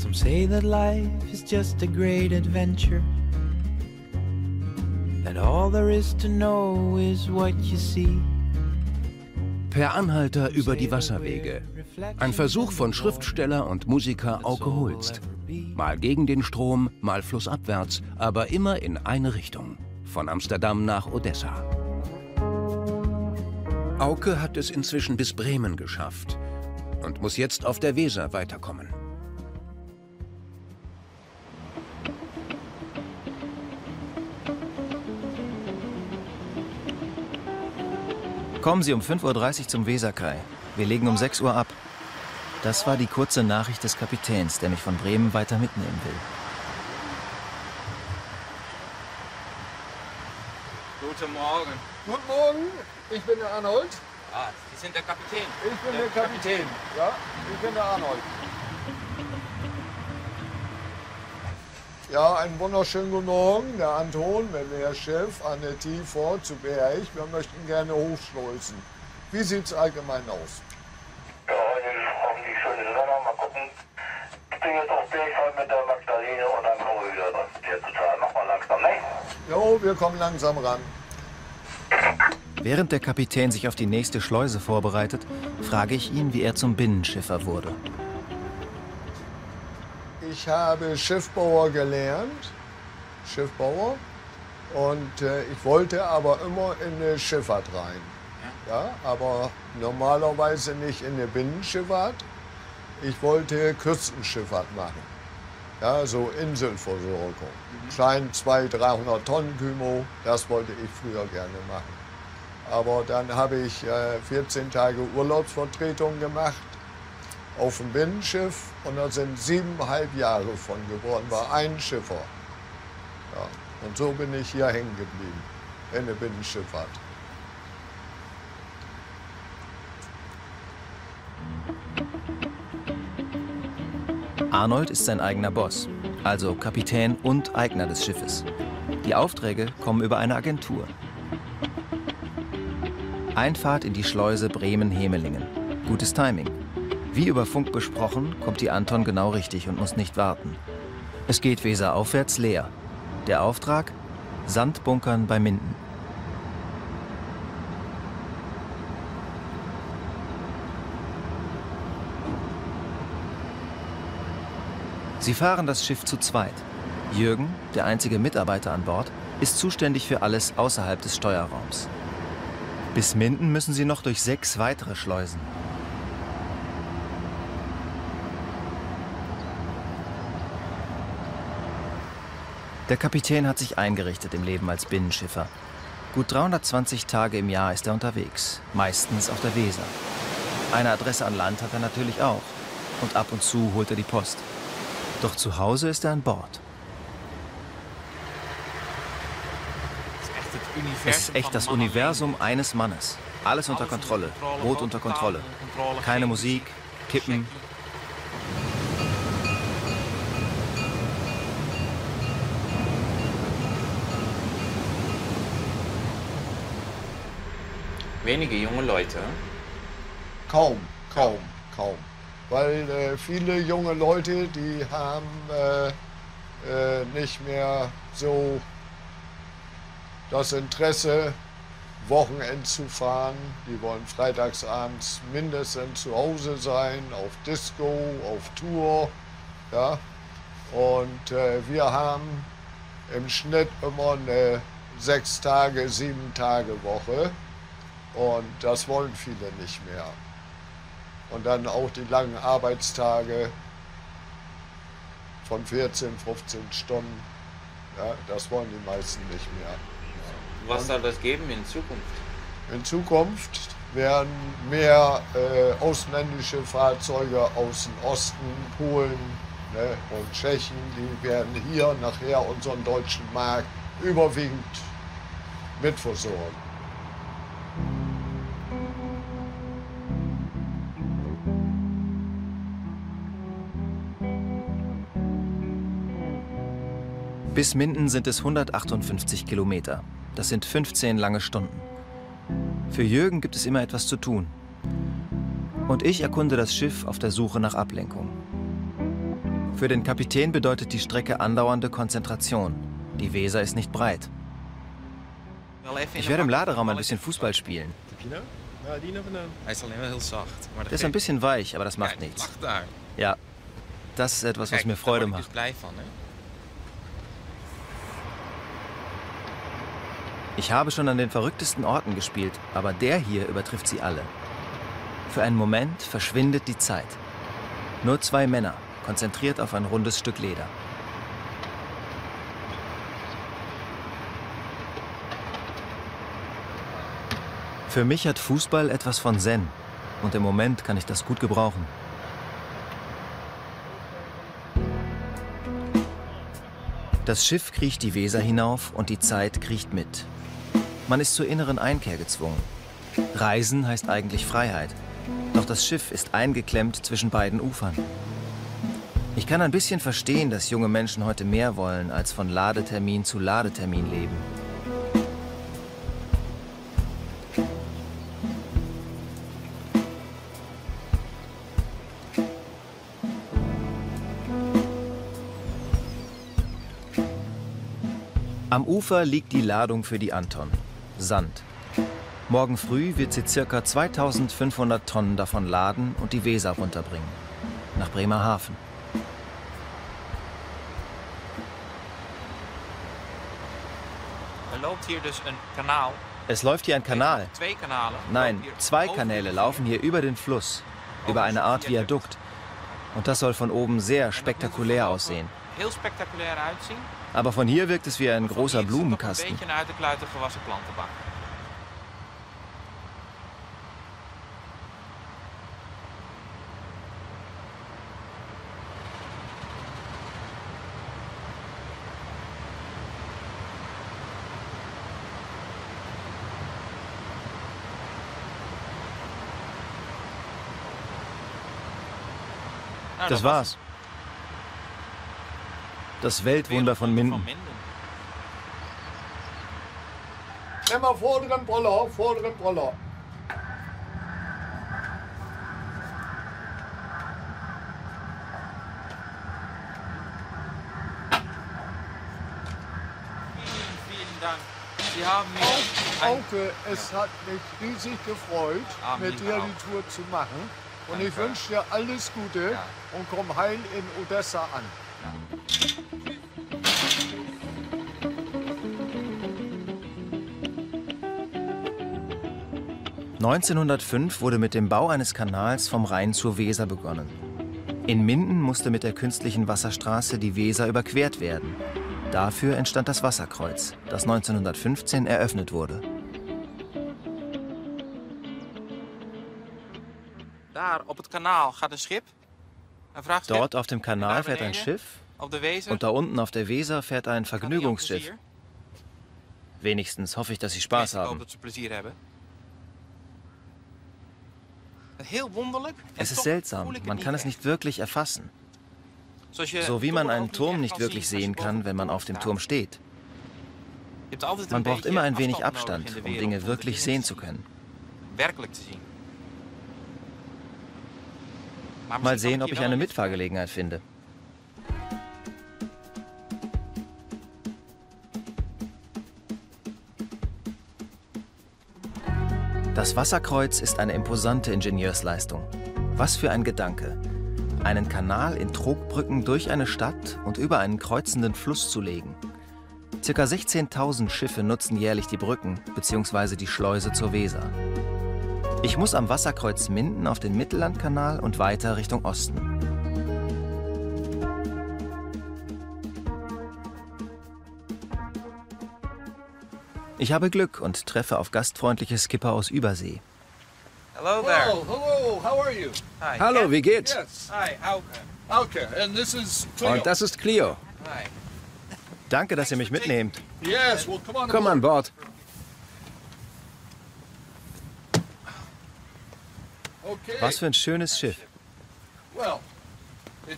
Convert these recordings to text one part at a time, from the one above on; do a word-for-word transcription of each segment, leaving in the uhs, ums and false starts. Some say that life is just a great adventure, that all there is to know is what you see. Per Anhalter über die Wasserwege. Ein Versuch von Schriftsteller und Musiker Auke Hulst. Mal gegen den Strom, mal flussabwärts, aber immer in eine Richtung. Von Amsterdam nach Odessa. Auke hat es inzwischen bis Bremen geschafft und muss jetzt auf der Weser weiterkommen. Kommen Sie um fünf Uhr dreißig zum Weserkai. Wir legen um sechs Uhr ab. Das war die kurze Nachricht des Kapitäns, der mich von Bremen weiter mitnehmen will. Guten Morgen. Guten Morgen, ich bin der Arnold. Ah, Sie sind der Kapitän. Ich bin der, der Kapitän. Kapitän. Ja, ich bin der Arnold. Ja, einen wunderschönen guten Morgen, der Anton, der Chef an der T vier zu Behrend. Wir möchten gerne hochschneuzen. Wie sieht es allgemein aus? Ja, heute haben die schöne Sonne, mal gucken. Ich bin jetzt auf Bergfahrt mit der Magdalene und dann kommen wir wieder jetzt total nochmal langsam, ne? Jo, wir kommen langsam ran. Während der Kapitän sich auf die nächste Schleuse vorbereitet, frage ich ihn, wie er zum Binnenschiffer wurde. Ich habe Schiffbauer gelernt, Schiffbauer, und äh, ich wollte aber immer in eine Schifffahrt rein. Ja, aber normalerweise nicht in eine Binnenschifffahrt. Ich wollte Küstenschifffahrt machen, ja, so Inselversorgung. Mhm. Klein zweihundert, dreihundert Tonnen Kümo, das wollte ich früher gerne machen. Aber dann habe ich äh, vierzehn Tage Urlaubsvertretung gemacht auf dem Binnenschiff und da sind siebeneinhalb Jahre von geworden, war ein Schiffer. Ja, und so bin ich hier hängen geblieben, in der Binnenschifffahrt. Arnold ist sein eigener Boss, also Kapitän und Eigner des Schiffes. Die Aufträge kommen über eine Agentur. Einfahrt in die Schleuse Bremen-Hemelingen. Gutes Timing. Wie über Funk besprochen, kommt die Anton genau richtig und muss nicht warten. Es geht weseraufwärts leer. Der Auftrag? Sandbunkern bei Minden. Sie fahren das Schiff zu zweit. Jürgen, der einzige Mitarbeiter an Bord, ist zuständig für alles außerhalb des Steuerraums. Bis Minden müssen sie noch durch sechs weitere Schleusen. Der Kapitän hat sich eingerichtet im Leben als Binnenschiffer. Gut dreihundertzwanzig Tage im Jahr ist er unterwegs, meistens auf der Weser. Eine Adresse an Land hat er natürlich auch. Und ab und zu holt er die Post. Doch zu Hause ist er an Bord. Es ist echt das Universum eines Mannes. Alles unter Kontrolle, Boot unter Kontrolle. Keine Musik, Kippen. Wenige junge Leute? Kaum, kaum, kaum. Weil äh, viele junge Leute, die haben äh, äh, nicht mehr so das Interesse, Wochenend zu fahren. Die wollen freitagsabends mindestens zu Hause sein, auf Disco, auf Tour. Ja? Und äh, wir haben im Schnitt immer eine sechs Tage, sieben Tage Woche. Und das wollen viele nicht mehr. Und dann auch die langen Arbeitstage von vierzehn, fünfzehn Stunden. Ja, das wollen die meisten nicht mehr. Ja. Was soll das geben in Zukunft? In Zukunft werden mehr äh, ausländische Fahrzeuge aus dem Osten, Polen, ne, und Tschechien, die werden hier nachher unseren deutschen Markt überwiegend mitversorgen. Bis Minden sind es hundertachtundfünfzig Kilometer. Das sind fünfzehn lange Stunden. Für Jürgen gibt es immer etwas zu tun. Und ich erkunde das Schiff auf der Suche nach Ablenkung. Für den Kapitän bedeutet die Strecke andauernde Konzentration. Die Weser ist nicht breit. Ich werde im Laderaum ein bisschen Fußball spielen. Der ist ein bisschen weich, aber das macht nichts. Ja, das ist etwas, was mir Freude macht. Ich habe schon an den verrücktesten Orten gespielt, aber der hier übertrifft sie alle. Für einen Moment verschwindet die Zeit. Nur zwei Männer, konzentriert auf ein rundes Stück Leder. Für mich hat Fußball etwas von Zen und im Moment kann ich das gut gebrauchen. Das Schiff kriecht die Weser hinauf und die Zeit kriecht mit. Man ist zur inneren Einkehr gezwungen. Reisen heißt eigentlich Freiheit. Doch das Schiff ist eingeklemmt zwischen beiden Ufern. Ich kann ein bisschen verstehen, dass junge Menschen heute mehr wollen, als von Ladetermin zu Ladetermin leben. Am Ufer liegt die Ladung für die Anton. Sand. Morgen früh wird sie ca. zweitausendfünfhundert Tonnen davon laden und die Weser runterbringen. Nach Bremerhaven. Es läuft hier ein Kanal. Nein, zwei Kanäle laufen hier über den Fluss, über eine Art Viadukt. Und das soll von oben sehr spektakulär aussehen. Aber von hier wirkt es wie ein großer Blumenkasten. Das war's. Das Weltwunder von Minden. Nimm mal vorderen Proller, vorderen Proller. Vielen, vielen Dank. Sie haben mich... Auke, es hat mich riesig gefreut, mit dir die Tour zu machen. Und ich wünsche dir alles Gute und komm heil in Odessa an. neunzehnhundertfünf wurde mit dem Bau eines Kanals vom Rhein zur Weser begonnen. In Minden musste mit der künstlichen Wasserstraße die Weser überquert werden. Dafür entstand das Wasserkreuz, das neunzehnhundertfünfzehn eröffnet wurde. Dort auf dem Kanal fährt ein Schiff und da unten auf der Weser fährt ein Vergnügungsschiff. Wenigstens hoffe ich, dass sie Spaß haben. Es ist seltsam, man kann es nicht wirklich erfassen. So wie man einen Turm nicht wirklich sehen kann, wenn man auf dem Turm steht. Man braucht immer ein wenig Abstand, um Dinge wirklich sehen zu können. Mal sehen, ob ich eine Mitfahrgelegenheit finde. Das Wasserkreuz ist eine imposante Ingenieursleistung. Was für ein Gedanke! Einen Kanal in Trogbrücken durch eine Stadt und über einen kreuzenden Fluss zu legen. Circa sechzehntausend Schiffe nutzen jährlich die Brücken bzw. die Schleuse zur Weser. Ich muss am Wasserkreuz Minden auf den Mittellandkanal und weiter Richtung Osten. Ich habe Glück und treffe auf gastfreundliche Skipper aus Übersee. Hello there. Hello, how are you? Hi. Hallo, wie geht's? Yes. Hi, Auke. Auke, and this is Clio. Und das ist Clio. Hi. Danke, dass ihr mich mitnehmt. Yes, well, come on. Komm an Bord. Was für ein schönes Schiff.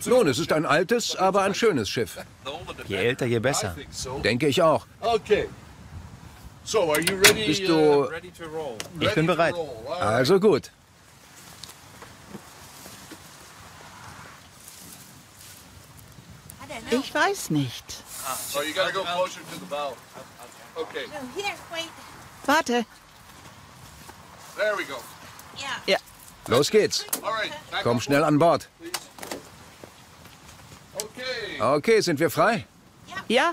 Nun, es ist ein altes, aber ein schönes Schiff. Je älter, je besser. Denke ich auch. Bist du... Ich bin bereit. Also gut. Ich weiß nicht. Warte. Ja. Los geht's. Komm schnell an Bord. Okay, sind wir frei? Ja.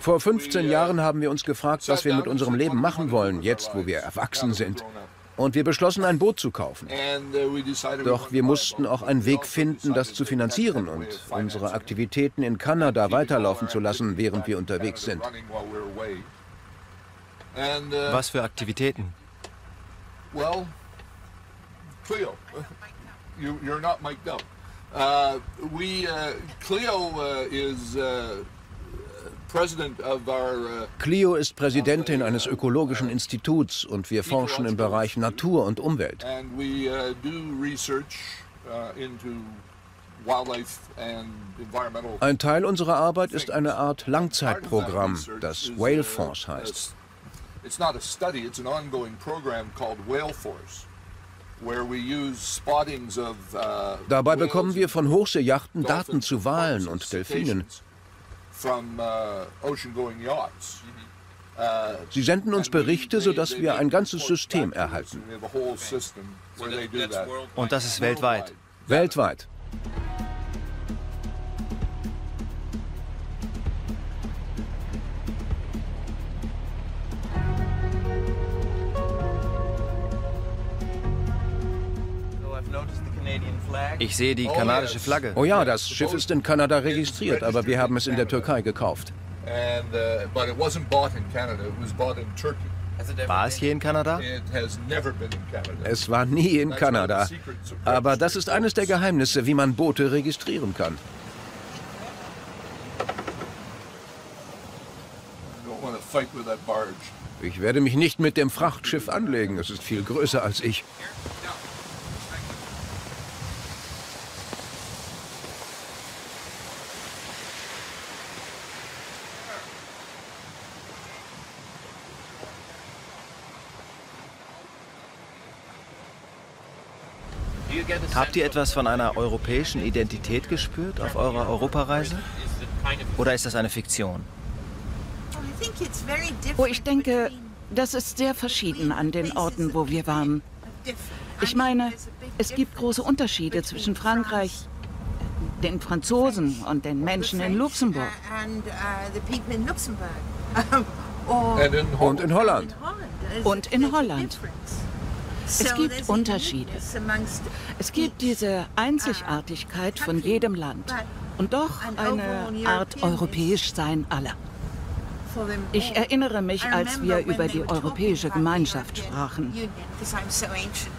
Vor fünfzehn Jahren haben wir uns gefragt, was wir mit unserem Leben machen wollen, jetzt, wo wir erwachsen sind. Und wir beschlossen, ein Boot zu kaufen. Doch wir mussten auch einen Weg finden, das zu finanzieren und unsere Aktivitäten in Kanada weiterlaufen zu lassen, während wir unterwegs sind. Was für Aktivitäten? Clio. You're not mic'd up. Uh, we, uh, Clio, uh, is, uh, president of our, uh, Clio ist Präsidentin eines ökologischen Instituts und wir forschen im Bereich Natur und Umwelt. And we, uh, do research, uh, into wildlife and environmental. Ein Teil unserer Arbeit ist eine Art Langzeitprogramm, das Whale Force heißt. It's not a study, it's an ongoing program called Whale Force. Dabei bekommen wir von Hochseejachten Daten zu Walen und Delfinen. Sie senden uns Berichte, sodass wir ein ganzes System erhalten. Und das ist weltweit? Weltweit. Ich sehe die kanadische Flagge. Oh ja, das Schiff ist in Kanada registriert, aber wir haben es in der Türkei gekauft. War es hier in Kanada? Es war nie in Kanada. Aber das ist eines der Geheimnisse, wie man Boote registrieren kann. Ich werde mich nicht mit dem Frachtschiff anlegen, es ist viel größer als ich. Habt ihr etwas von einer europäischen Identität gespürt auf eurer Europareise? Oder ist das eine Fiktion? Oh, ich denke, das ist sehr verschieden an den Orten, wo wir waren. Ich meine, es gibt große Unterschiede zwischen Frankreich, den Franzosen und den Menschen in Luxemburg. Und in Holland. Und in Holland. Es gibt Unterschiede. Es gibt diese Einzigartigkeit von jedem Land und doch eine Art Europäischsein aller. Ich erinnere mich, als wir über die Europäische Gemeinschaft sprachen.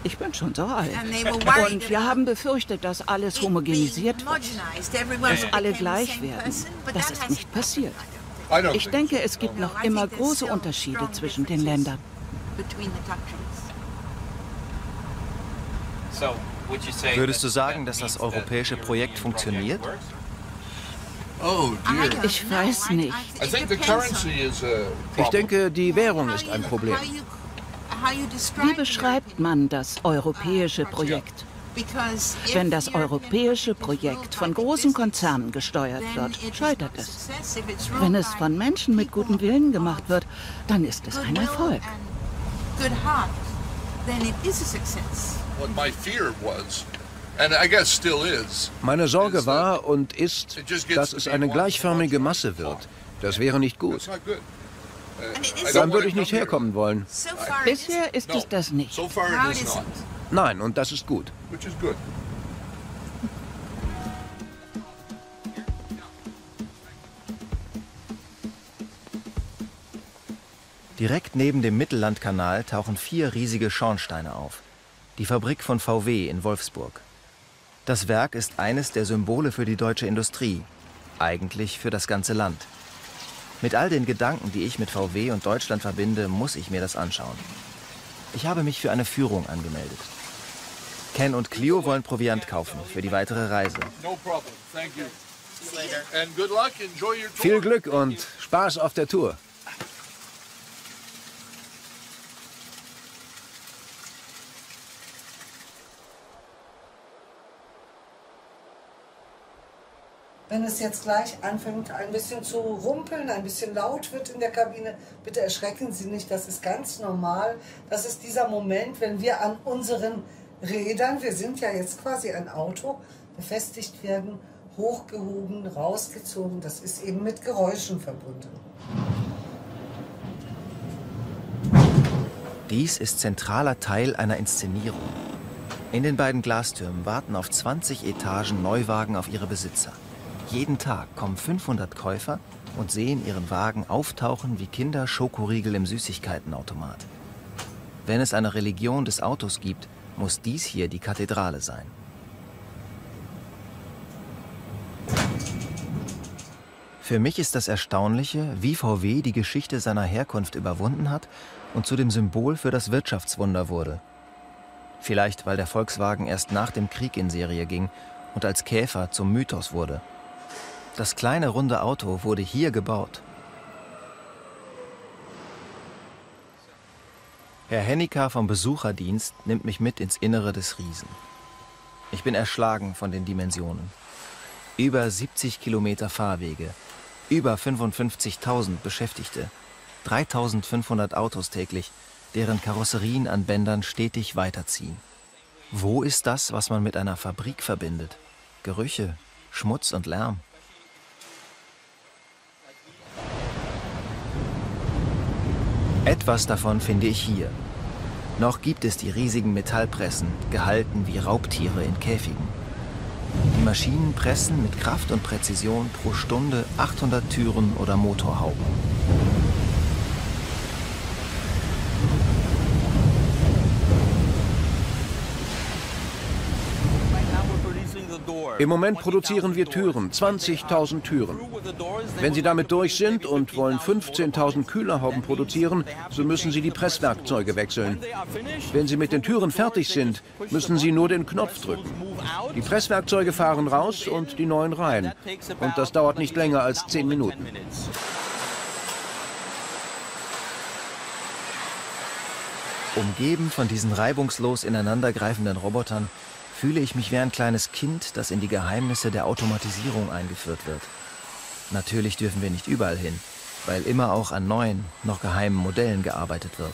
Ich bin schon so alt. Und wir haben befürchtet, dass alles homogenisiert wird, dass alle gleich werden. Das ist nicht passiert. Ich denke, es gibt noch immer große Unterschiede zwischen den Ländern. Würdest du sagen, dass das europäische Projekt funktioniert? Ich weiß nicht. Ich denke, die Währung ist ein Problem. Wie beschreibt man das europäische Projekt? Wenn das europäische Projekt von großen Konzernen gesteuert wird, scheitert es. Wenn es von Menschen mit gutem Willen gemacht wird, dann ist es ein Erfolg. Meine Sorge war und ist, dass es eine gleichförmige Masse wird. Das wäre nicht gut. Dann würde ich nicht herkommen wollen. Bisher ist es das nicht. Nein, und das ist gut. Direkt neben dem Mittellandkanal tauchen vier riesige Schornsteine auf. Die Fabrik von V W in Wolfsburg. Das Werk ist eines der Symbole für die deutsche Industrie, eigentlich für das ganze Land. Mit all den Gedanken, die ich mit V W und Deutschland verbinde, muss ich mir das anschauen. Ich habe mich für eine Führung angemeldet. Ken und Clio wollen Proviant kaufen für die weitere Reise. Viel Glück und Spaß auf der Tour. Wenn es jetzt gleich anfängt, ein bisschen zu rumpeln, ein bisschen laut wird in der Kabine, bitte erschrecken Sie nicht, das ist ganz normal. Das ist dieser Moment, wenn wir an unseren Rädern, wir sind ja jetzt quasi ein Auto, befestigt werden, hochgehoben, rausgezogen. Das ist eben mit Geräuschen verbunden. Dies ist zentraler Teil einer Inszenierung. In den beiden Glastürmen warten auf zwanzig Etagen Neuwagen auf ihre Besitzer. Jeden Tag kommen fünfhundert Käufer und sehen ihren Wagen auftauchen wie Kinder Schokoriegel im Süßigkeitenautomat. Wenn es eine Religion des Autos gibt, muss dies hier die Kathedrale sein. Für mich ist das Erstaunliche, wie V W die Geschichte seiner Herkunft überwunden hat und zu dem Symbol für das Wirtschaftswunder wurde. Vielleicht, weil der Volkswagen erst nach dem Krieg in Serie ging und als Käfer zum Mythos wurde. Das kleine runde Auto wurde hier gebaut. Herr Henneker vom Besucherdienst nimmt mich mit ins Innere des Riesen. Ich bin erschlagen von den Dimensionen. Über siebzig Kilometer Fahrwege, über fünfundfünfzigtausend Beschäftigte, dreitausendfünfhundert Autos täglich, deren Karosserien an Bändern stetig weiterziehen. Wo ist das, was man mit einer Fabrik verbindet? Gerüche, Schmutz und Lärm. Etwas davon finde ich hier. Noch gibt es die riesigen Metallpressen, gehalten wie Raubtiere in Käfigen. Die Maschinen pressen mit Kraft und Präzision pro Stunde achthundert Türen oder Motorhauben. Im Moment produzieren wir Türen, zwanzigtausend Türen. Wenn Sie damit durch sind und wollen fünfzehntausend Kühlerhauben produzieren, so müssen Sie die Presswerkzeuge wechseln. Wenn Sie mit den Türen fertig sind, müssen Sie nur den Knopf drücken. Die Presswerkzeuge fahren raus und die neuen rein. Und das dauert nicht länger als zehn Minuten. Umgeben von diesen reibungslos ineinandergreifenden Robotern, fühle ich mich wie ein kleines Kind, das in die Geheimnisse der Automatisierung eingeführt wird. Natürlich dürfen wir nicht überall hin, weil immer auch an neuen, noch geheimen Modellen gearbeitet wird.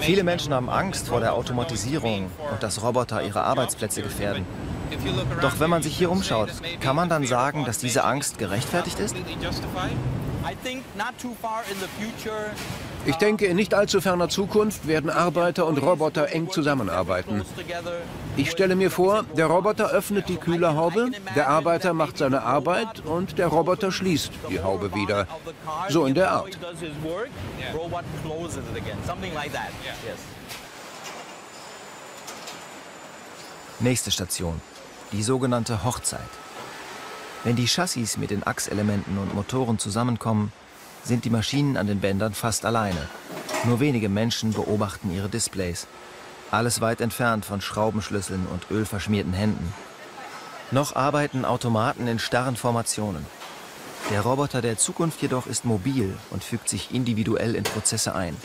Viele Menschen haben Angst vor der Automatisierung und dass Roboter ihre Arbeitsplätze gefährden. Doch wenn man sich hier umschaut, kann man dann sagen, dass diese Angst gerechtfertigt ist? Ich denke, in nicht allzu ferner Zukunft werden Arbeiter und Roboter eng zusammenarbeiten. Ich stelle mir vor, der Roboter öffnet die Kühlerhaube, der Arbeiter macht seine Arbeit und der Roboter schließt die Haube wieder. So in der Art. Nächste Station, die sogenannte Hochzeit. Wenn die Chassis mit den Achselementen und Motoren zusammenkommen, sind die Maschinen an den Bändern fast alleine. Nur wenige Menschen beobachten ihre Displays. Alles weit entfernt von Schraubenschlüsseln und ölverschmierten Händen. Noch arbeiten Automaten in starren Formationen. Der Roboter der Zukunft jedoch ist mobil und fügt sich individuell in Prozesse ein.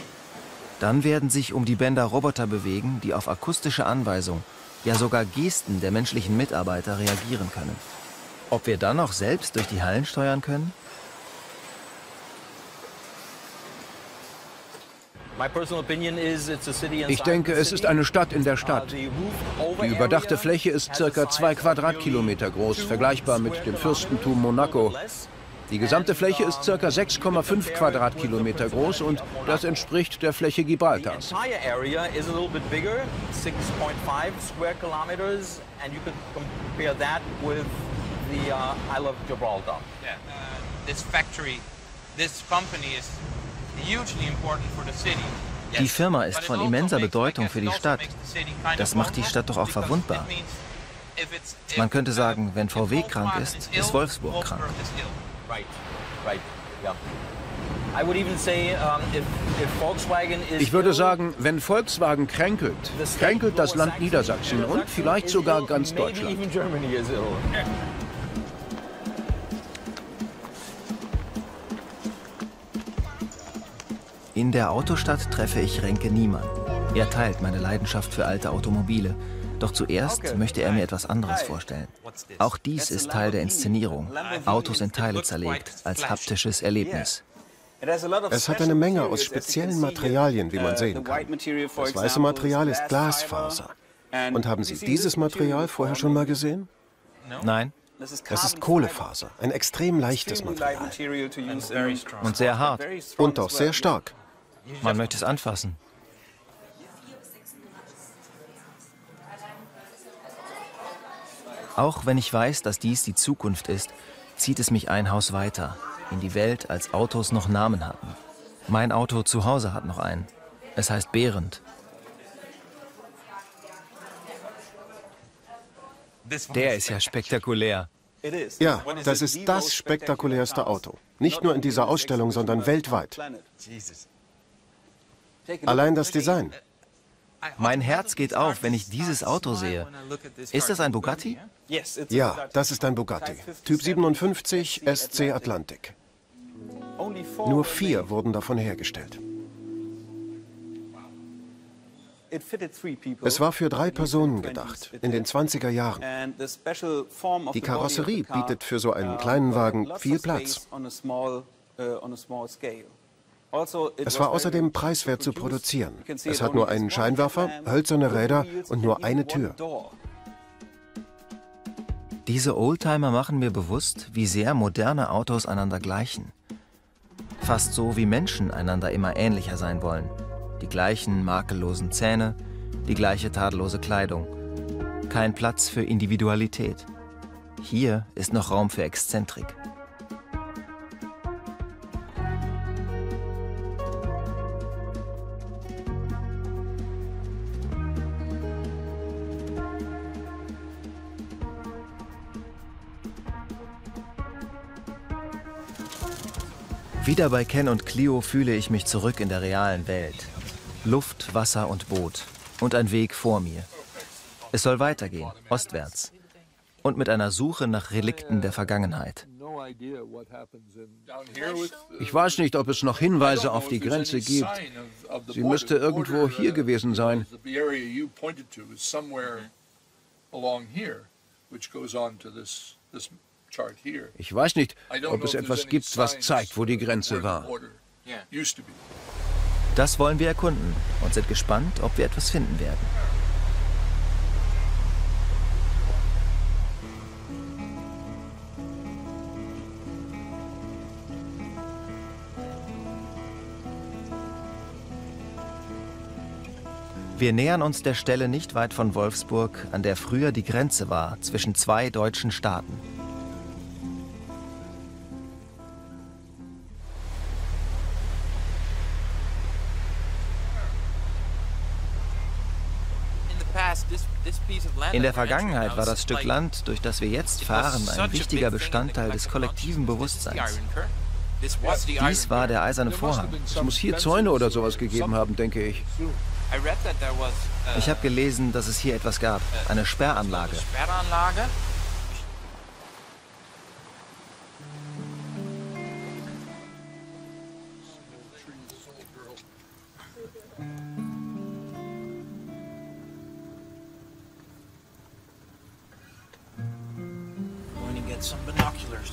Dann werden sich um die Bänder Roboter bewegen, die auf akustische Anweisung, ja sogar Gesten der menschlichen Mitarbeiter reagieren können. Ob wir dann auch selbst durch die Hallen steuern können? Ich denke, es ist eine Stadt in der Stadt. Die überdachte Fläche ist circa zwei Quadratkilometer groß, vergleichbar mit dem Fürstentum Monaco. Die gesamte Fläche ist circa sechs Komma fünf Quadratkilometer groß und das entspricht der Fläche Gibraltars. Die Firma ist von immenser Bedeutung für die Stadt. Das macht die Stadt doch auch verwundbar. Man könnte sagen, wenn V W krank ist, ist Wolfsburg krank. Ich würde sagen, wenn Volkswagen kränkelt, kränkelt das Land Niedersachsen und vielleicht sogar ganz Deutschland. In der Autostadt treffe ich Renke Niemann. Er teilt meine Leidenschaft für alte Automobile. Doch zuerst möchte er mir etwas anderes vorstellen. Auch dies ist Teil der Inszenierung. Autos in Teile zerlegt, als haptisches Erlebnis. Es hat eine Menge aus speziellen Materialien, wie man sehen kann. Das weiße Material ist Glasfaser. Und haben Sie dieses Material vorher schon mal gesehen? Nein. Das ist Kohlefaser, ein extrem leichtes Material. Und sehr hart. Und auch sehr stark. Man möchte es anfassen. Auch wenn ich weiß, dass dies die Zukunft ist, zieht es mich ein Haus weiter, in die Welt, als Autos noch Namen hatten. Mein Auto zu Hause hat noch einen. Es heißt Behrend. Der ist ja spektakulär. Ja, das ist das spektakulärste Auto. Nicht nur in dieser Ausstellung, sondern weltweit. Allein das Design. Mein Herz geht auf, wenn ich dieses Auto sehe. Ist das ein Bugatti? Ja, das ist ein Bugatti. Typ siebenundfünfzig S C Atlantik. Nur vier wurden davon hergestellt. Es war für drei Personen gedacht, in den zwanziger Jahren. Die Karosserie bietet für so einen kleinen Wagen viel Platz. Es war außerdem preiswert zu produzieren. Es hat nur einen Scheinwerfer, hölzerne Räder und nur eine Tür. Diese Oldtimer machen mir bewusst, wie sehr moderne Autos einander gleichen. Fast so wie Menschen einander immer ähnlicher sein wollen. Die gleichen makellosen Zähne, die gleiche tadellose Kleidung. Kein Platz für Individualität. Hier ist noch Raum für Exzentrik. Wieder bei Ken und Clio fühle ich mich zurück in der realen Welt. Luft, Wasser und Boot. Und ein Weg vor mir. Es soll weitergehen, ostwärts. Und mit einer Suche nach Relikten der Vergangenheit. Ich weiß nicht, ob es noch Hinweise auf die Grenze gibt. Sie müsste irgendwo hier gewesen sein. Ich weiß nicht, ob es etwas gibt, was zeigt, wo die Grenze war. Das wollen wir erkunden und sind gespannt, ob wir etwas finden werden. Wir nähern uns der Stelle nicht weit von Wolfsburg, an der früher die Grenze war zwischen zwei deutschen Staaten. In der Vergangenheit war das Stück Land, durch das wir jetzt fahren, ein wichtiger Bestandteil des kollektiven Bewusstseins. Dies war der eiserne Vorhang. Es muss hier Zäune oder sowas gegeben haben, denke ich. Ich habe gelesen, dass es hier etwas gab, eine Sperranlage.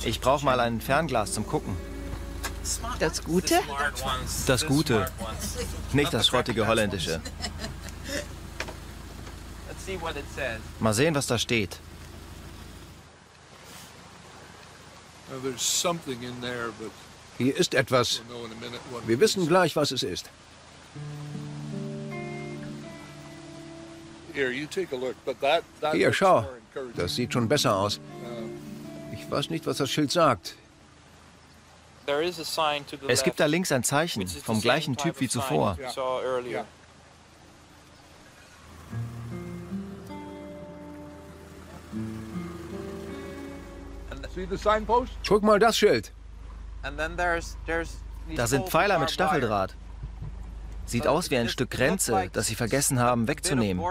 Ich brauche mal ein Fernglas zum Gucken. Das Gute? Das Gute, nicht das schrottige Holländische. Mal sehen, was da steht. Hier ist etwas. Wir wissen gleich, was es ist. Hier, schau. Das sieht schon besser aus. Ich weiß nicht, was das Schild sagt. Es gibt da links ein Zeichen, vom gleichen Typ wie zuvor. Guck mal das Schild. Da sind Pfeiler mit Stacheldraht. Sieht aus wie ein Stück Grenze, das sie vergessen haben wegzunehmen.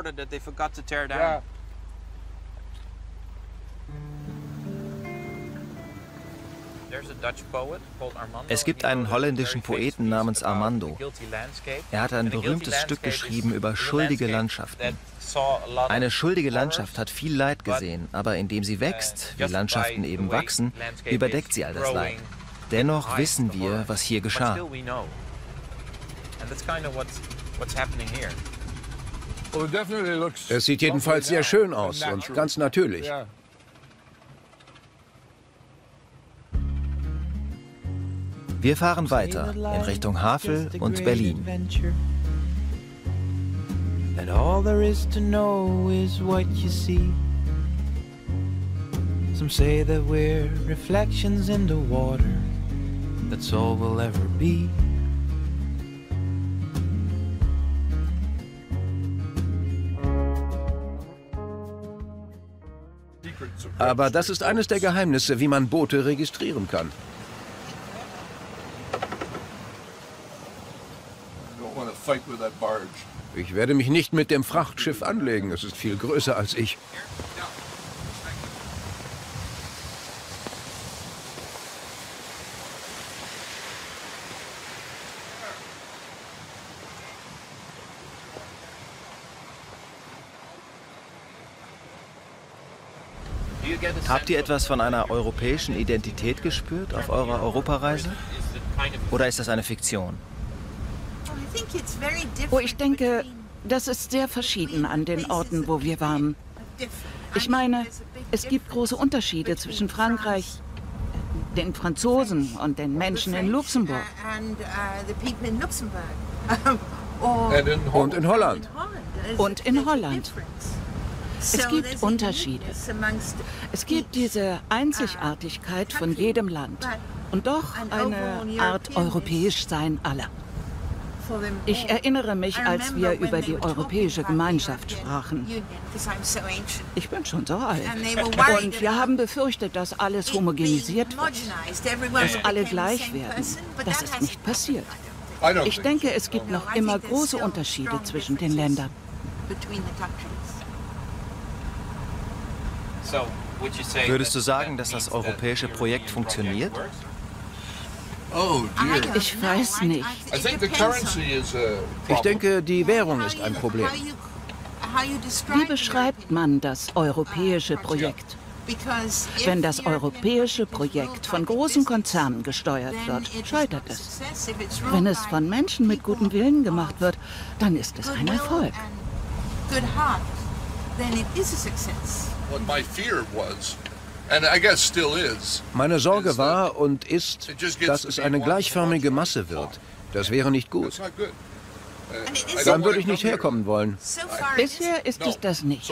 Ja. Es gibt einen holländischen Poeten namens Armando. Er hat ein berühmtes Stück geschrieben über schuldige Landschaften. Eine schuldige Landschaft hat viel Leid gesehen, aber indem sie wächst, wie Landschaften eben wachsen, überdeckt sie all das Leid. Dennoch wissen wir, was hier geschah. Es sieht jedenfalls sehr schön aus und ganz natürlich. Wir fahren weiter in Richtung Havel und Berlin. And all there is to know is what you see. Some say that we're reflections in the water. That's all we'll ever be. Aber das ist eines der Geheimnisse, wie man Boote registrieren kann. Ich werde mich nicht mit dem Frachtschiff anlegen, es ist viel größer als ich. Habt ihr etwas von einer europäischen Identität gespürt auf eurer Europareise? Oder ist das eine Fiktion? Oh, ich denke, das ist sehr verschieden an den Orten, wo wir waren. Ich meine, es gibt große Unterschiede zwischen Frankreich, den Franzosen und den Menschen in Luxemburg. Und in Holland. Und in Holland. Es gibt Unterschiede. Es gibt diese Einzigartigkeit von jedem Land und doch eine Art Europäischsein aller. Ich erinnere mich, als wir über die Europäische Gemeinschaft sprachen. Ich bin schon so alt. Und wir haben befürchtet, dass alles homogenisiert wird, dass alle gleich werden. Das ist nicht passiert. Ich denke, es gibt noch immer große Unterschiede zwischen den Ländern. Würdest du sagen, dass das europäische Projekt funktioniert? Oh, ich weiß nicht. Ich denke, die Währung ist ein Problem. Wie beschreibt man das europäische Projekt? Wenn das europäische Projekt von großen Konzernen gesteuert wird, scheitert es. Wenn es von Menschen mit gutem Willen gemacht wird, dann ist es ein Erfolg. Meine Sorge war und ist, dass es eine gleichförmige Masse wird. Das wäre nicht gut. Dann würde ich nicht herkommen wollen. Bisher ist es das nicht.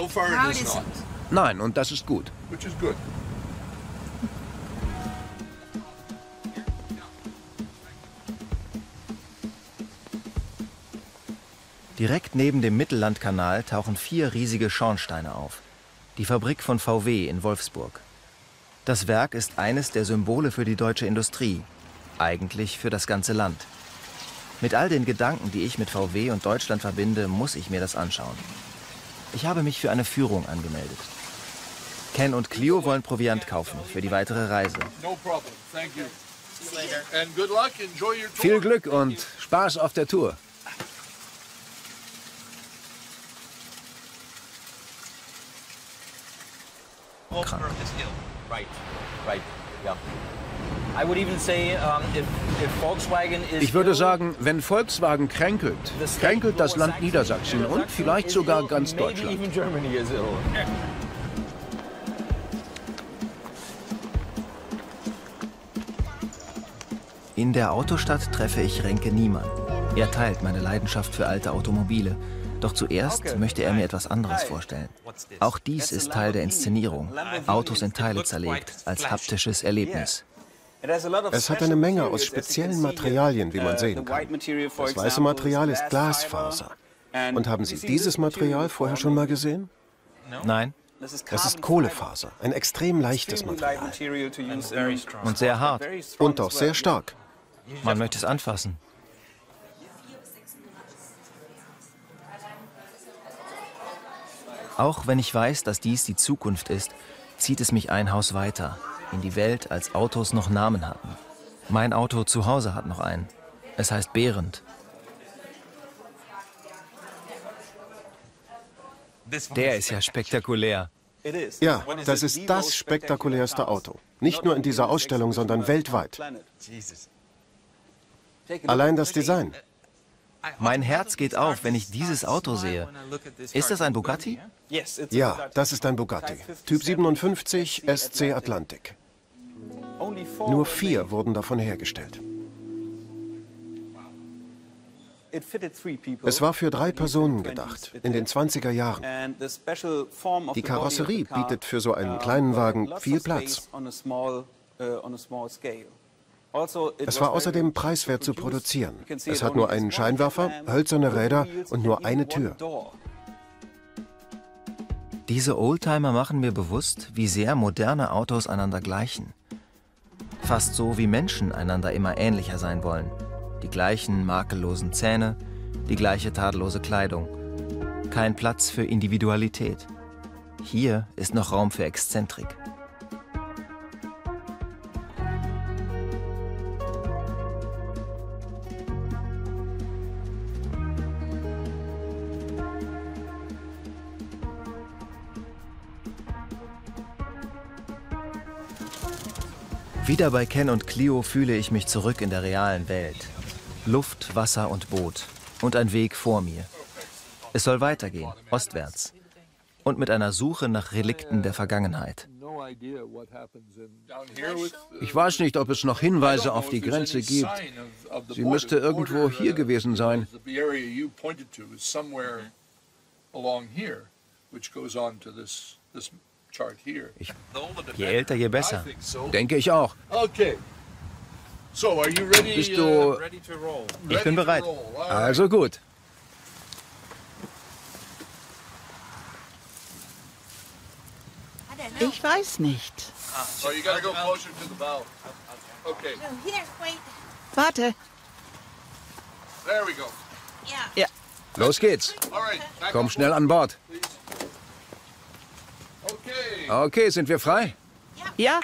Nein, und das ist gut. Direkt neben dem Mittellandkanal tauchen vier riesige Schornsteine auf. Die Fabrik von V W in Wolfsburg. Das Werk ist eines der Symbole für die deutsche Industrie, eigentlich für das ganze Land. Mit all den Gedanken, die ich mit V W und Deutschland verbinde, muss ich mir das anschauen. Ich habe mich für eine Führung angemeldet. Ken und Clio wollen Proviant kaufen für die weitere Reise. Viel Glück und Spaß auf der Tour. Krank. Ich würde sagen, wenn Volkswagen kränkelt, kränkelt das Land Niedersachsen und vielleicht sogar ganz Deutschland. In der Autostadt treffe ich Renke Niemann. Er teilt meine Leidenschaft für alte Automobile. Doch zuerst möchte er mir etwas anderes vorstellen. Auch dies ist Teil der Inszenierung. Autos in Teile zerlegt, als haptisches Erlebnis. Es hat eine Menge aus speziellen Materialien, wie man sehen kann. Das weiße Material ist Glasfaser. Und haben Sie dieses Material vorher schon mal gesehen? Nein. Das ist Kohlefaser, ein extrem leichtes Material. Und sehr hart. Und auch sehr stark. Man möchte es anfassen. Auch wenn ich weiß, dass dies die Zukunft ist, zieht es mich ein Haus weiter, in die Welt, als Autos noch Namen hatten. Mein Auto zu Hause hat noch einen. Es heißt Behrend. Der ist ja spektakulär. Ja, das ist das spektakulärste Auto. Nicht nur in dieser Ausstellung, sondern weltweit. Allein das Design. Mein Herz geht auf, wenn ich dieses Auto sehe. Ist das ein Bugatti? Ja, das ist ein Bugatti. Typ siebenundfünfzig S C Atlantik. Nur vier wurden davon hergestellt. Es war für drei Personen gedacht, in den zwanziger Jahren. Die Karosserie bietet für so einen kleinen Wagen viel Platz. Es war außerdem preiswert zu produzieren. Es hat nur einen Scheinwerfer, hölzerne Räder und nur eine Tür. Diese Oldtimer machen mir bewusst, wie sehr moderne Autos einander gleichen. Fast so, wie Menschen einander immer ähnlicher sein wollen. Die gleichen makellosen Zähne, die gleiche tadellose Kleidung. Kein Platz für Individualität. Hier ist noch Raum für Exzentrik. Wieder bei Ken und Clio fühle ich mich zurück in der realen Welt. Luft, Wasser und Boot. Und ein Weg vor mir. Es soll weitergehen, ostwärts. Und mit einer Suche nach Relikten der Vergangenheit. Ich weiß nicht, ob es noch Hinweise auf die Grenze gibt. Sie müsste irgendwo hier gewesen sein. Ich, je älter, je besser. Denke ich auch. Bist du... Ich bin bereit. Also gut. Ich weiß nicht. Warte. Ja. Los geht's. Komm schnell an Bord. Okay, sind wir frei? Ja.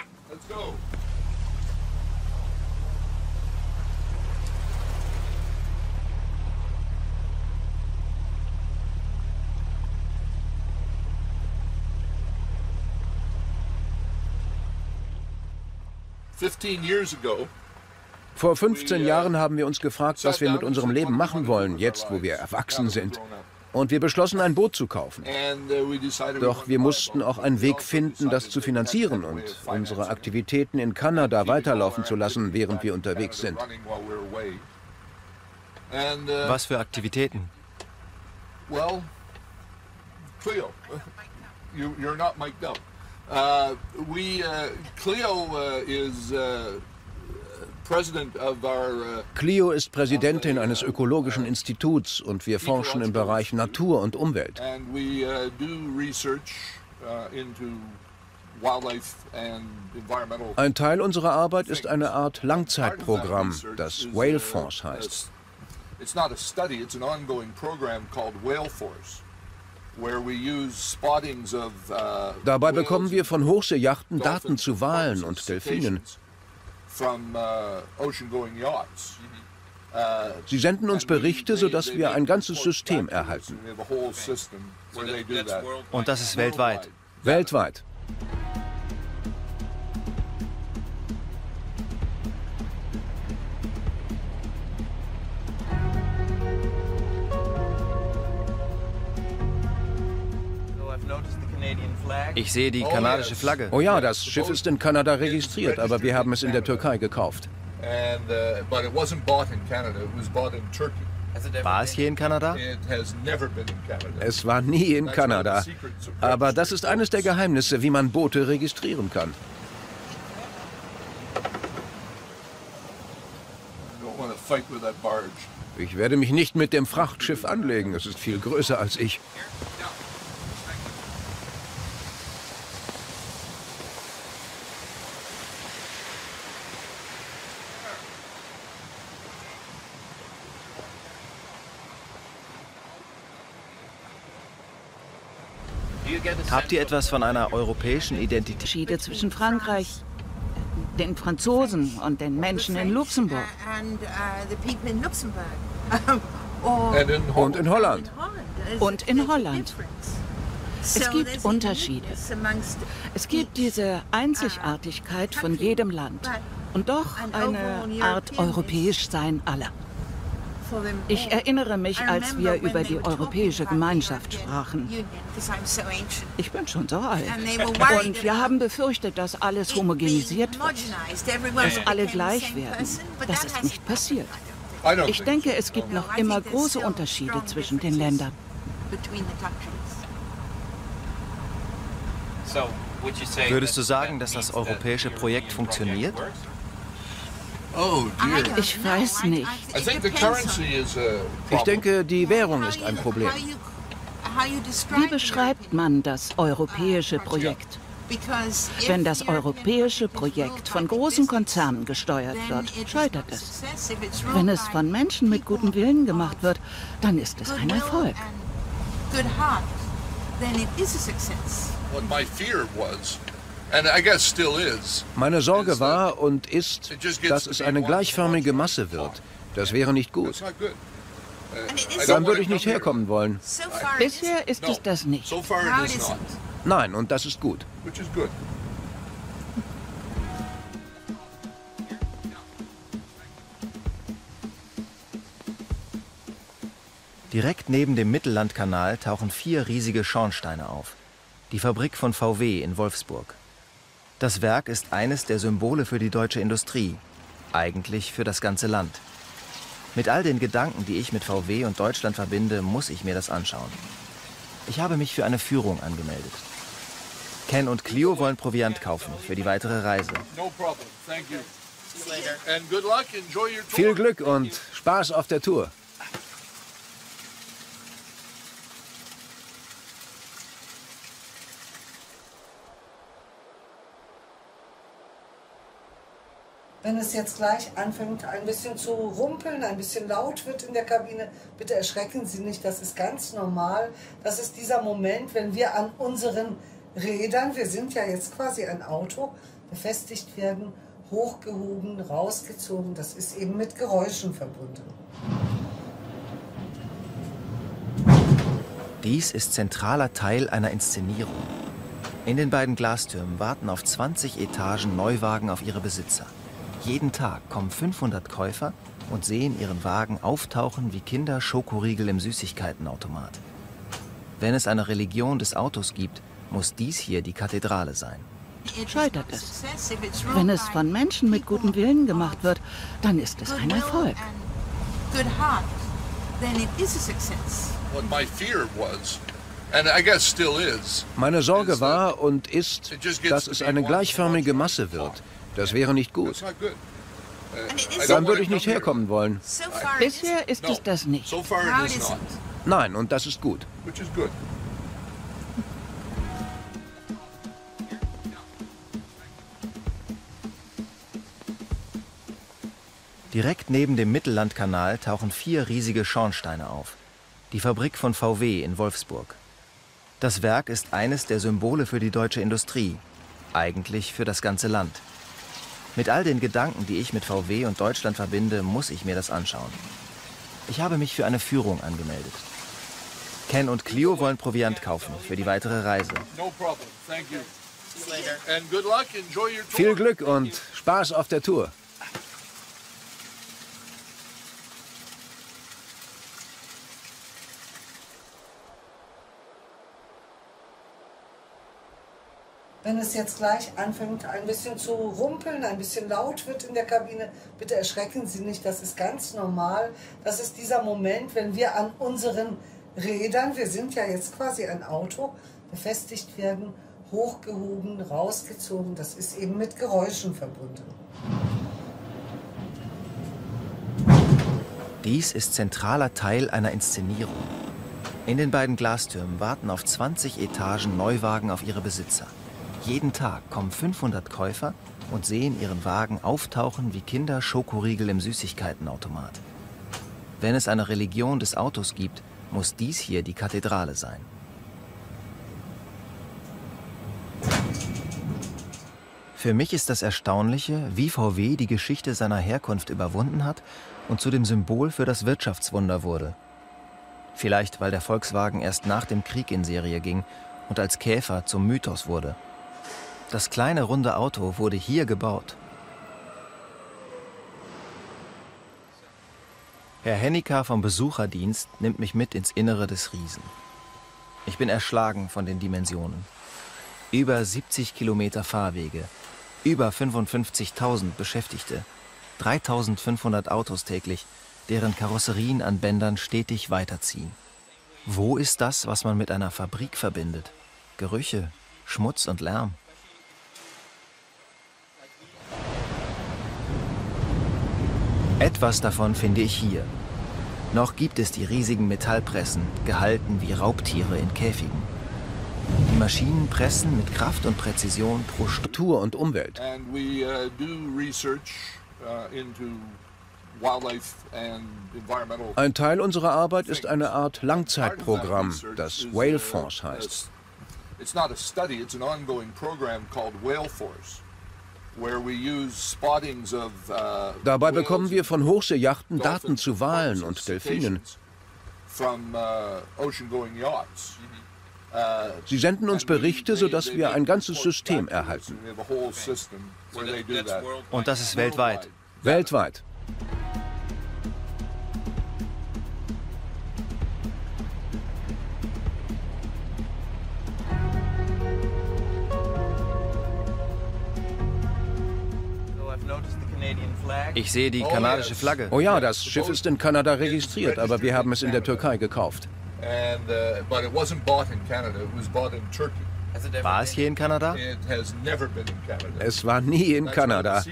Vor fünfzehn Jahren haben wir uns gefragt, was wir mit unserem Leben machen wollen, jetzt, wo wir erwachsen sind. Und wir beschlossen, ein Boot zu kaufen. Doch wir mussten auch einen Weg finden, das zu finanzieren und unsere Aktivitäten in Kanada weiterlaufen zu lassen, während wir unterwegs sind. Was für Aktivitäten? Clio ist Präsidentin eines ökologischen Instituts und wir forschen im Bereich Natur und Umwelt. Ein Teil unserer Arbeit ist eine Art Langzeitprogramm, das Whale Force heißt. Dabei bekommen wir von Hochseejachten Daten zu Walen und Delfinen. Sie senden uns Berichte, sodass wir ein ganzes System erhalten. Und das ist weltweit? Weltweit. Ich sehe die kanadische Flagge. Oh ja, das Schiff ist in Kanada registriert, aber wir haben es in der Türkei gekauft. War es je in Kanada? Es war nie in Kanada. Aber das ist eines der Geheimnisse, wie man Boote registrieren kann. Ich werde mich nicht mit dem Frachtschiff anlegen, es ist viel größer als ich. Habt ihr etwas von einer europäischen Identität? Unterschiede zwischen Frankreich, den Franzosen und den Menschen in Luxemburg. Und in Holland. Und in Holland. Es gibt Unterschiede. Es gibt diese Einzigartigkeit von jedem Land und doch eine Art europäisch sein aller. Ich erinnere mich, als wir über die Europäische Gemeinschaft sprachen. Ich bin schon so alt. Und wir haben befürchtet, dass alles homogenisiert wird, dass alle gleich werden. Das ist nicht passiert. Ich denke, es gibt noch immer große Unterschiede zwischen den Ländern. Würdest du sagen, dass das europäische Projekt funktioniert? Oh, ich weiß nicht. Ich denke, die Währung ist ein Problem. Wie beschreibt man das europäische Projekt? Wenn das europäische Projekt von großen Konzernen gesteuert wird, scheitert es. Wenn es von Menschen mit gutem Willen gemacht wird, dann ist es ein Erfolg. Meine Sorge war und ist, dass es eine gleichförmige Masse wird. Das wäre nicht gut. Dann würde ich nicht herkommen wollen. Bisher ist es das nicht. Nein, und das ist gut. Direkt neben dem Mittellandkanal tauchen vier riesige Schornsteine auf. Die Fabrik von V W in Wolfsburg. Das Werk ist eines der Symbole für die deutsche Industrie, eigentlich für das ganze Land. Mit all den Gedanken, die ich mit V W und Deutschland verbinde, muss ich mir das anschauen. Ich habe mich für eine Führung angemeldet. Ken und Clio wollen Proviant kaufen für die weitere Reise. Viel Glück und Spaß auf der Tour. Wenn es jetzt gleich anfängt, ein bisschen zu rumpeln, ein bisschen laut wird in der Kabine, bitte erschrecken Sie nicht, das ist ganz normal. Das ist dieser Moment, wenn wir an unseren Rädern, wir sind ja jetzt quasi ein Auto, befestigt werden, hochgehoben, rausgezogen. Das ist eben mit Geräuschen verbunden. Dies ist zentraler Teil einer Inszenierung. In den beiden Glastürmen warten auf zwanzig Etagen Neuwagen auf ihre Besitzer. Jeden Tag kommen fünfhundert Käufer und sehen ihren Wagen auftauchen wie Kinder Schokoriegel im Süßigkeitenautomat. Wenn es eine Religion des Autos gibt, muss dies hier die Kathedrale sein. Scheitert es. Wenn es von Menschen mit gutem Willen gemacht wird, dann ist es ein Erfolg. Meine Sorge war und ist, dass es eine gleichförmige Masse wird. Das wäre nicht gut. Dann würde ich nicht herkommen wollen. Bisher ist es das nicht. Nein, und das ist gut. Direkt neben dem Mittellandkanal tauchen vier riesige Schornsteine auf. Die Fabrik von V W in Wolfsburg. Das Werk ist eines der Symbole für die deutsche Industrie, eigentlich für das ganze Land. Mit all den Gedanken, die ich mit V W und Deutschland verbinde, muss ich mir das anschauen. Ich habe mich für eine Führung angemeldet. Ken und Clio wollen Proviant kaufen für die weitere Reise. Viel Glück und Spaß auf der Tour. Wenn es jetzt gleich anfängt, ein bisschen zu rumpeln, ein bisschen laut wird in der Kabine, bitte erschrecken Sie nicht, das ist ganz normal. Das ist dieser Moment, wenn wir an unseren Rädern, wir sind ja jetzt quasi ein Auto, befestigt werden, hochgehoben, rausgezogen. Das ist eben mit Geräuschen verbunden. Dies ist zentraler Teil einer Inszenierung. In den beiden Glastürmen warten auf zwanzig Etagen Neuwagen auf ihre Besitzer. Jeden Tag kommen fünfhundert Käufer und sehen ihren Wagen auftauchen wie Kinder Schokoriegel im Süßigkeitenautomat. Wenn es eine Religion des Autos gibt, muss dies hier die Kathedrale sein. Für mich ist das Erstaunliche, wie V W die Geschichte seiner Herkunft überwunden hat und zu dem Symbol für das Wirtschaftswunder wurde. Vielleicht, weil der Volkswagen erst nach dem Krieg in Serie ging und als Käfer zum Mythos wurde. Das kleine runde Auto wurde hier gebaut. Herr Henneker vom Besucherdienst nimmt mich mit ins Innere des Riesen. Ich bin erschlagen von den Dimensionen. Über siebzig Kilometer Fahrwege, über fünfundfünfzigtausend Beschäftigte, dreitausendfünfhundert Autos täglich, deren Karosserien an Bändern stetig weiterziehen. Wo ist das, was man mit einer Fabrik verbindet? Gerüche, Schmutz und Lärm. Etwas davon finde ich hier. Noch gibt es die riesigen Metallpressen, gehalten wie Raubtiere in Käfigen. Die Maschinen pressen mit Kraft und Präzision pro Struktur und Umwelt. Ein Teil unserer Arbeit ist eine Art Langzeitprogramm, das Whale Force heißt. Dabei bekommen wir von Hochseejachten Daten zu Walen und Delfinen. Sie senden uns Berichte, sodass wir ein ganzes System erhalten. Und das ist weltweit. Weltweit. Ich sehe die kanadische Flagge. Oh ja, das Schiff ist in Kanada registriert, aber wir haben es in der Türkei gekauft. War es hier in Kanada? Es war nie in Kanada.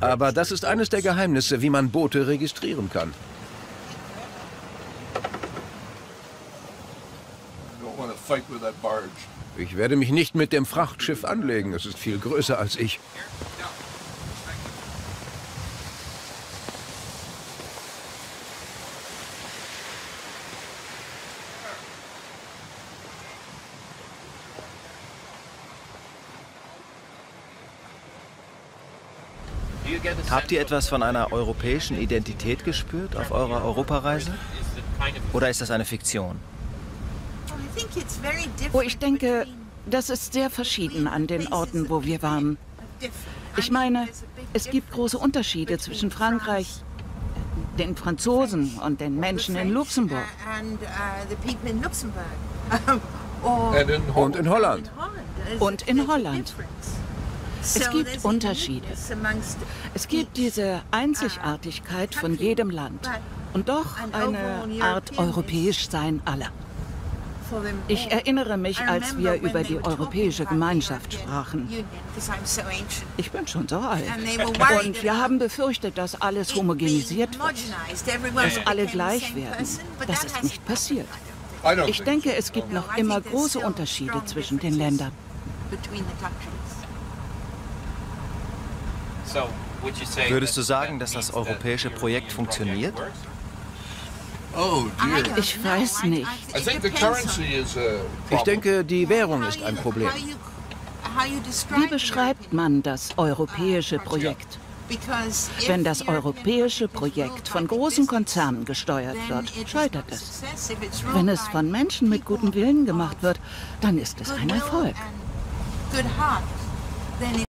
Aber das ist eines der Geheimnisse, wie man Boote registrieren kann. Ich werde mich nicht mit dem Frachtschiff anlegen, es ist viel größer als ich. Habt ihr etwas von einer europäischen Identität gespürt auf eurer Europareise? Oder ist das eine Fiktion? Oh, ich denke, das ist sehr verschieden an den Orten, wo wir waren. Ich meine, es gibt große Unterschiede zwischen Frankreich, den Franzosen und den Menschen in Luxemburg. Und in Holland. Und in Holland. Es gibt Unterschiede. Es gibt diese Einzigartigkeit von jedem Land und doch eine Art europäisch sein aller. Ich erinnere mich, als wir über die Europäische Gemeinschaft sprachen. Ich bin schon so alt. Und wir haben befürchtet, dass alles homogenisiert wird, dass alle gleich werden. Das ist nicht passiert. Ich denke, es gibt noch immer große Unterschiede zwischen den Ländern. Würdest du sagen, dass das europäische Projekt funktioniert? Ich weiß nicht. Ich denke, die Währung ist ein Problem. Wie beschreibt man das europäische Projekt? Wenn das europäische Projekt von großen Konzernen gesteuert wird, scheitert es. Wenn es von Menschen mit gutem Willen gemacht wird, dann ist es ein Erfolg.